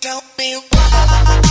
Tell me why.